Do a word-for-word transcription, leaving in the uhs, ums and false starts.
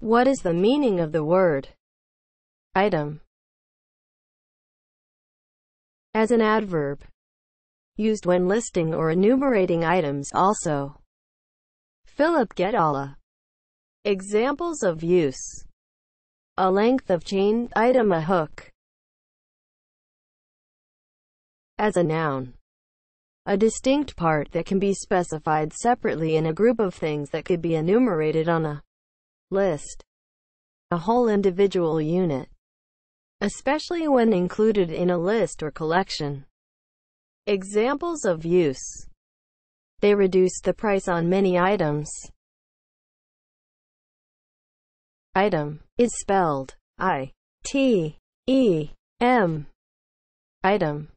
What is the meaning of the word item? As an adverb, used when listing or enumerating items also. Philip Guedalla. Examples of use: a length of chain, item a hook. As a noun, a distinct part that can be specified separately in a group of things that could be enumerated on a list. A whole individual unit, especially when included in a list or collection. Examples of use: they reduced the price on many items. Item is spelled I T E M. Item.